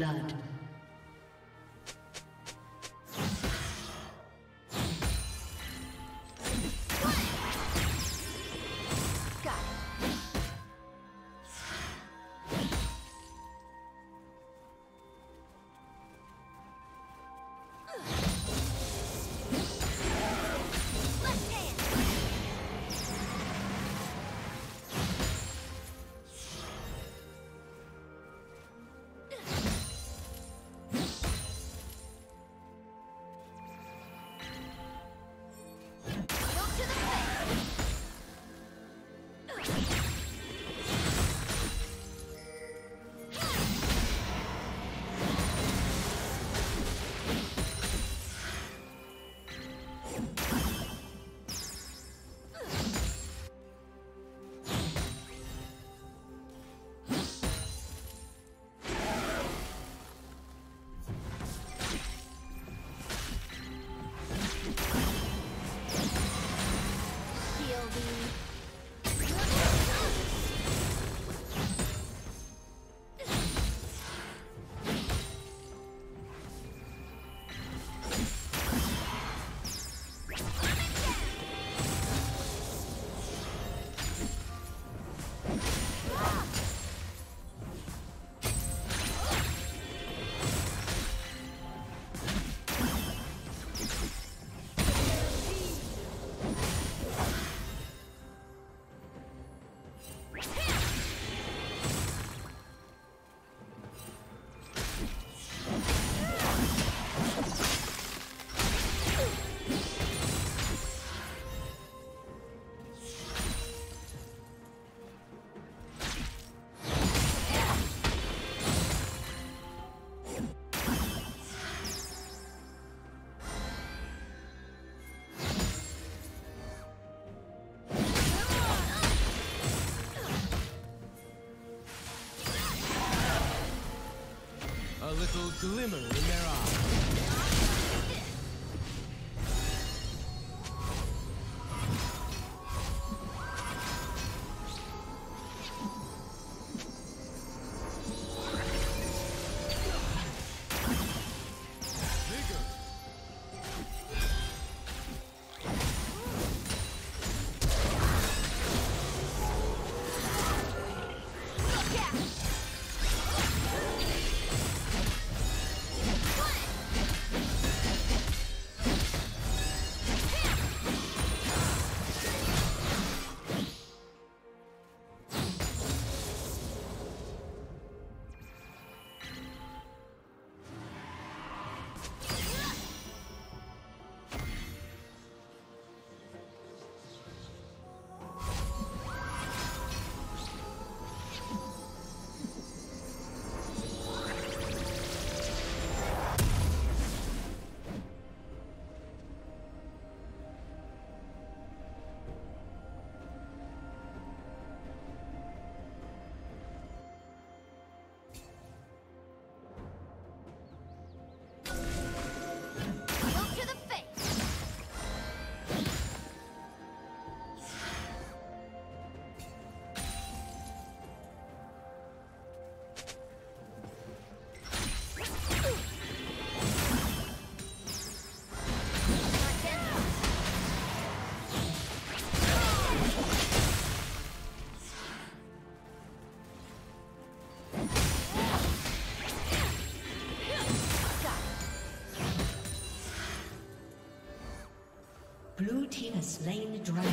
blood. Little glimmer in their eyes. Blue team has slain the dragon.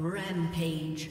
Rampage.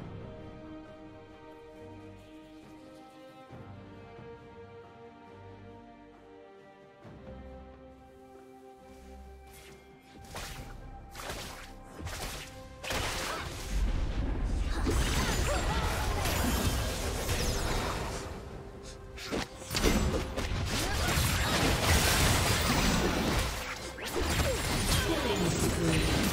Killing spree.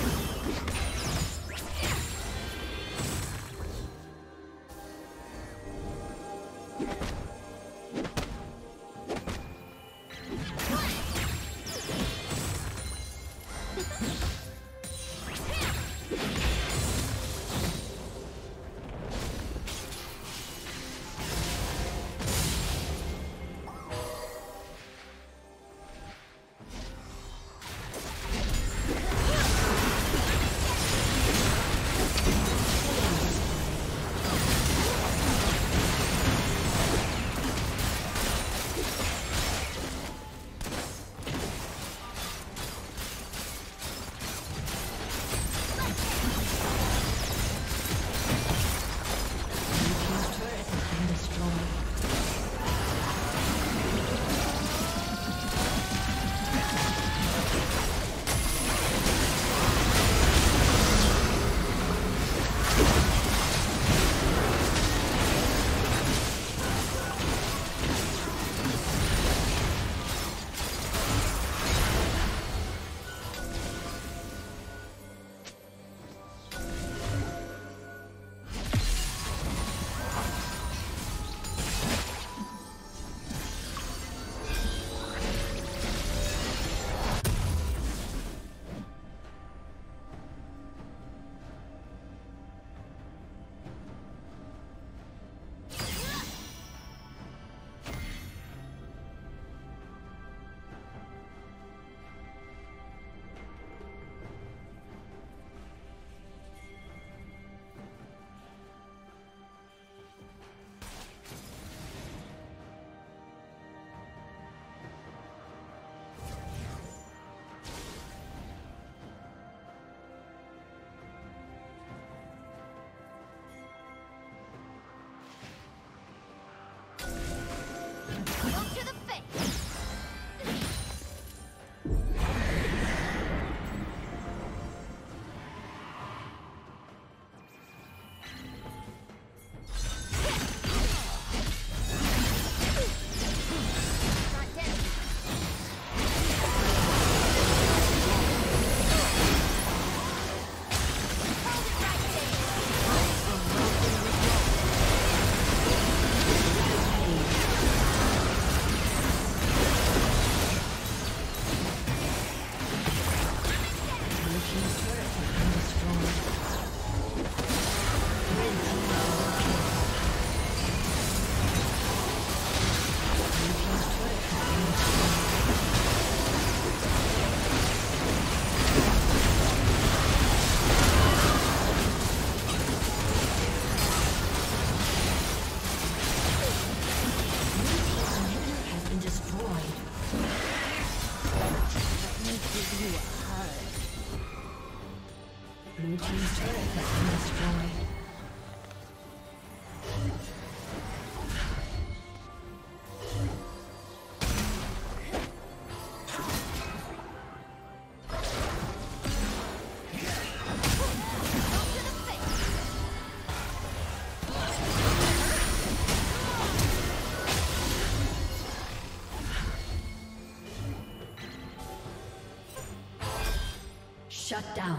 Shut down.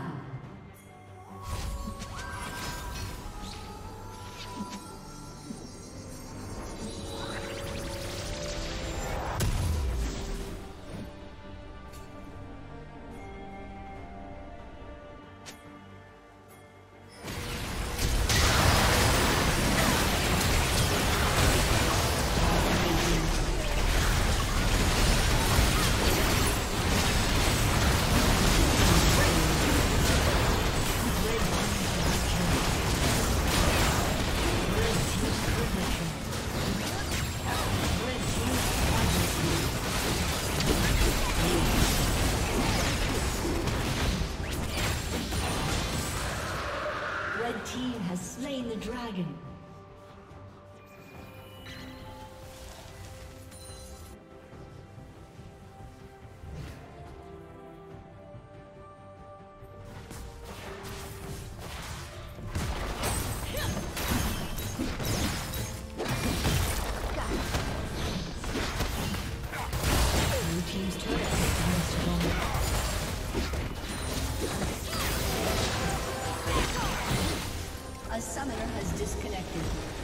The dragon. A summoner has disconnected.